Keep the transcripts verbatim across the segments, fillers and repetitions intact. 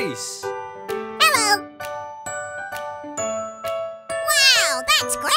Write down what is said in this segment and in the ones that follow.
Grace! Hello! Wow, that's great!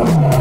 Oh.